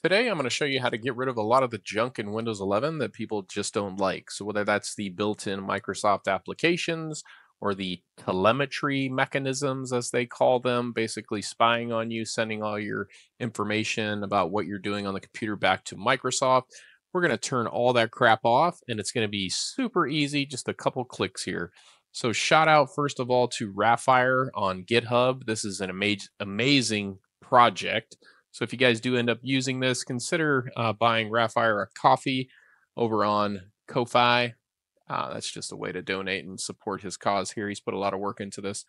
Today, I'm going to show you how to get rid of a lot of the junk in Windows 11 that people just don't like. So whether that's the built-in Microsoft applications or the telemetry mechanisms, as they call them, basically spying on you, sending all your information about what you're doing on the computer back to Microsoft, we're going to turn all that crap off, and it's going to be super easy, just a couple clicks here. So shout out, first of all, to Raphire on GitHub. This is an amazing project. So if you guys do end up using this, consider buying Raphire a coffee over on KoFi. That's just a way to donate and support his cause here. He's put a lot of work into this.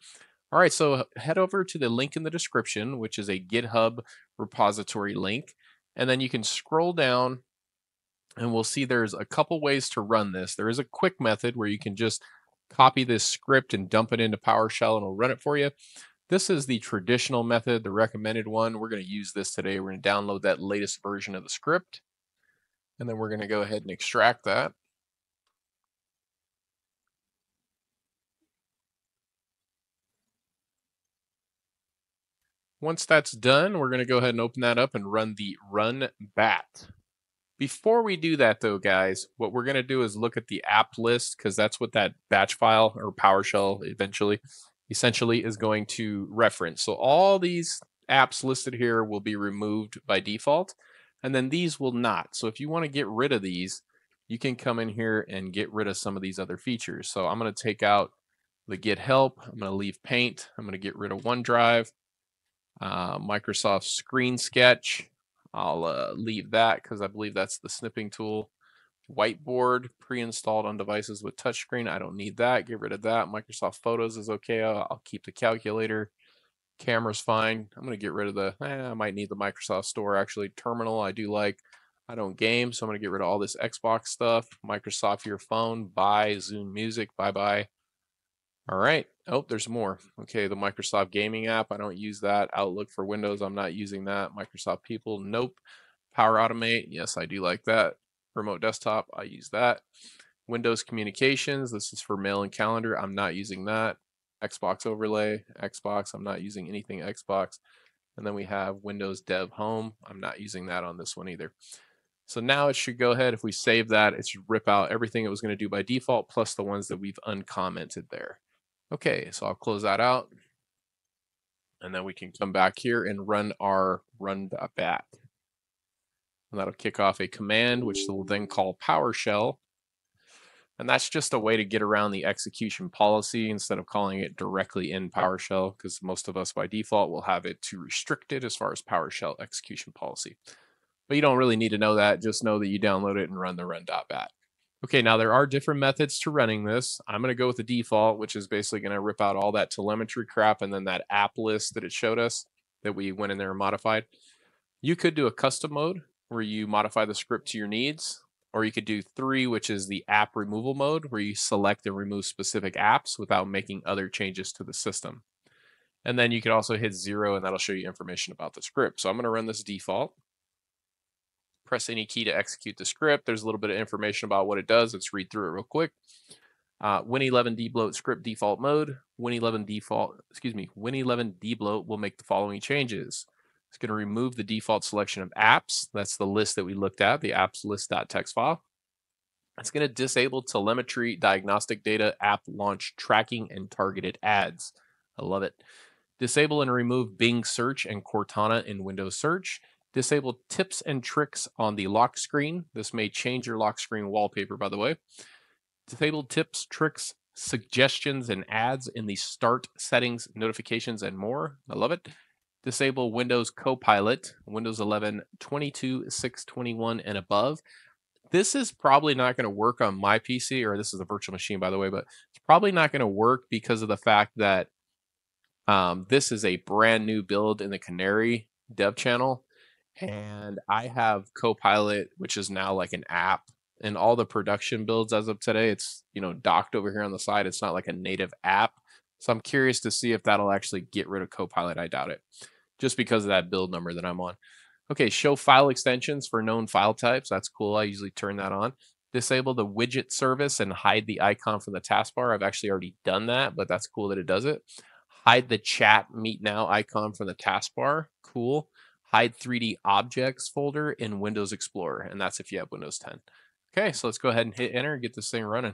All right, so head over to the link in the description, which is a GitHub repository link. And then you can scroll down and we'll see there's a couple ways to run this. There is a quick method where you can just copy this script and dump it into PowerShell and it'll run it for you. This is the traditional method, the recommended one. We're going to use this today. We're going to download that latest version of the script, and then we're going to go ahead and extract that. Once that's done, we're going to go ahead and open that up and run the run bat. Before we do that, though, guys, what we're going to do is look at the app list, because that's what that batch file or PowerShell essentially is going to reference. So all these apps listed here will be removed by default, and then these will not. So if you want to get rid of these, you can come in here and get rid of some of these other features. So I'm going to take out the Git Help. I'm going to leave Paint. I'm going to get rid of OneDrive, Microsoft Screen Sketch. I'll leave that because I believe that's the snipping tool. Whiteboard pre-installed on devices with touchscreen. I don't need that. Get rid of that. Microsoft Photos is okay. I'll keep the calculator. Camera's fine. I'm going to get rid of the, I might need the Microsoft Store actually. Terminal, I do like. I don't game, so I'm going to get rid of all this Xbox stuff. Microsoft Your Phone, bye. Zoom Music, bye-bye. All right. Oh, there's more. Okay, the Microsoft Gaming app. I don't use that. Outlook for Windows, I'm not using that. Microsoft People, nope. Power Automate, yes, I do like that. Remote Desktop, I use that. Windows Communications, this is for mail and calendar. I'm not using that. Xbox Overlay, Xbox, I'm not using anything Xbox. And then we have Windows Dev Home. I'm not using that on this one either. So now it should go ahead, if we save that, it should rip out everything it was going to do by default, plus the ones that we've uncommented there. Okay, so I'll close that out. And then we can come back here and run our run bat. And that'll kick off a command, which we'll then call PowerShell. And that's just a way to get around the execution policy instead of calling it directly in PowerShell, because most of us by default will have it too restricted as far as PowerShell execution policy. But you don't really need to know that. Just know that you download it and run the run.bat. Okay, now there are different methods to running this. I'm going to go with the default, which is basically going to rip out all that telemetry crap and then that app list that it showed us that we went in there and modified. You could do a custom mode, where you modify the script to your needs, or you could do 3, which is the app removal mode, where you select and remove specific apps without making other changes to the system. And then you could also hit 0, and that'll show you information about the script. So I'm going to run this default. Press any key to execute the script. There's a little bit of information about what it does. Let's read through it real quick. Win11 debloat script default mode. Win11 debloat will make the following changes. It's going to remove the default selection of apps. That's the list that we looked at, the apps list.txt file. It's going to disable telemetry, diagnostic data, app launch tracking, and targeted ads. I love it. Disable and remove Bing search and Cortana in Windows search. Disable tips and tricks on the lock screen. This may change your lock screen wallpaper, by the way. Disable tips, tricks, suggestions, and ads in the start settings, notifications, and more. I love it. Disable Windows Copilot, Windows 11, 22, 621, and above. This is probably not going to work on my PC, or this is a virtual machine, by the way, but it's probably not going to work because of the fact that this is a brand new build in the Canary Dev channel. And I have Copilot, which is now like an app, and all the production builds as of today, it's, you know, docked over here on the side. It's not like a native app. So I'm curious to see if that'll actually get rid of Copilot. I doubt it, just because of that build number that I'm on. Okay, show file extensions for known file types. That's cool. I usually turn that on. Disable the widget service and hide the icon from the taskbar. I've actually already done that, but that's cool that it does it. Hide the chat meet now icon from the taskbar. Cool. Hide 3D Objects folder in Windows Explorer, and that's if you have Windows 10. Okay, so let's go ahead and hit enter and get this thing running.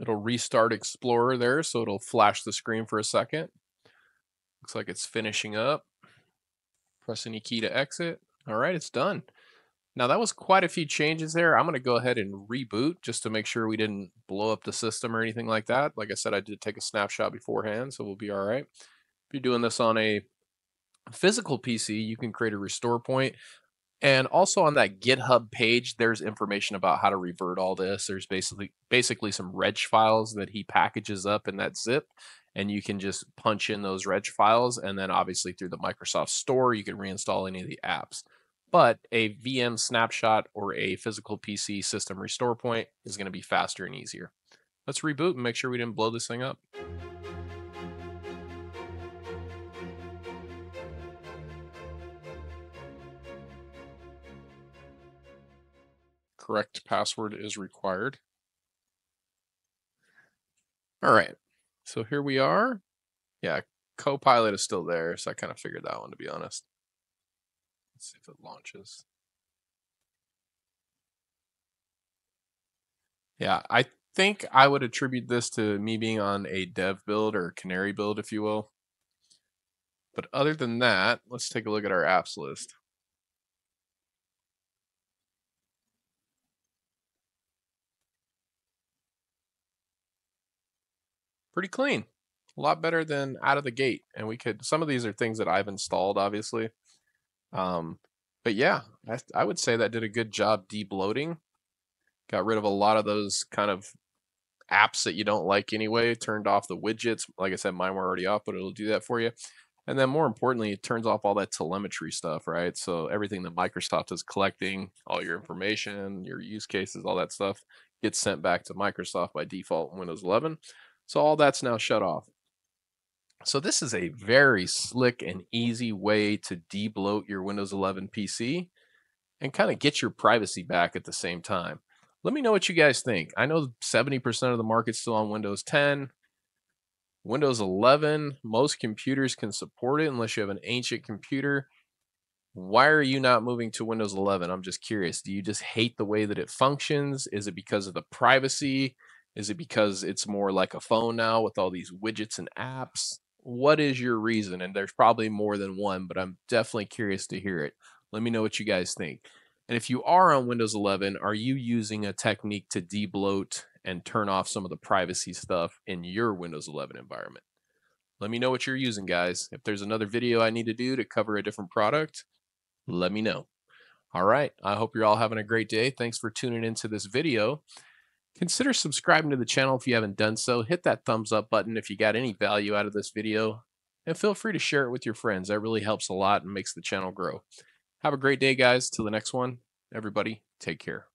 It'll restart Explorer there, so it'll flash the screen for a second. Looks like it's finishing up. Press any key to exit. All right, it's done. Now that was quite a few changes there. I'm gonna go ahead and reboot just to make sure we didn't blow up the system or anything like that. Like I said, I did take a snapshot beforehand, so we'll be all right. If you're doing this on a physical PC, you can create a restore point. And also on that GitHub page, there's information about how to revert all this. There's basically some reg files that he packages up in that zip, and you can just punch in those reg files. And then obviously through the Microsoft Store, you can reinstall any of the apps. But a VM snapshot or a physical PC system restore point is going to be faster and easier. Let's reboot and make sure we didn't blow this thing up. Correct password is required. All right, so here we are. Yeah, Copilot is still there, so I kind of figured that one, to be honest. Let's see if it launches. Yeah, I think I would attribute this to me being on a dev build or Canary build, if you will. But other than that, let's take a look at our apps list. Pretty clean, a lot better than out of the gate. And we could, some of these are things that I've installed, obviously. But yeah, I would say that did a good job de-bloating. Got rid of a lot of those kind of apps that you don't like anyway, turned off the widgets. Like I said, mine were already off, but it'll do that for you. And then more importantly, it turns off all that telemetry stuff, right? So everything that Microsoft is collecting, all your information, your use cases, all that stuff gets sent back to Microsoft by default in Windows 11. So all that's now shut off. So this is a very slick and easy way to de-bloat your Windows 11 PC and kind of get your privacy back at the same time. Let me know what you guys think. I know 70% of the market's still on Windows 10. Windows 11, most computers can support it unless you have an ancient computer. Why are you not moving to Windows 11? I'm just curious. Do you just hate the way that it functions? Is it because of the privacy? Is it because it's more like a phone now with all these widgets and apps? What is your reason? And there's probably more than one, but I'm definitely curious to hear it. Let me know what you guys think. And if you are on Windows 11, are you using a technique to de-bloat and turn off some of the privacy stuff in your Windows 11 environment? Let me know what you're using, guys. If there's another video I need to do to cover a different product, let me know. All right. I hope you're all having a great day. Thanks for tuning into this video. Consider subscribing to the channel if you haven't done so. Hit that thumbs up button if you got any value out of this video, and feel free to share it with your friends. That really helps a lot and makes the channel grow. Have a great day, guys. Till the next one, everybody, take care.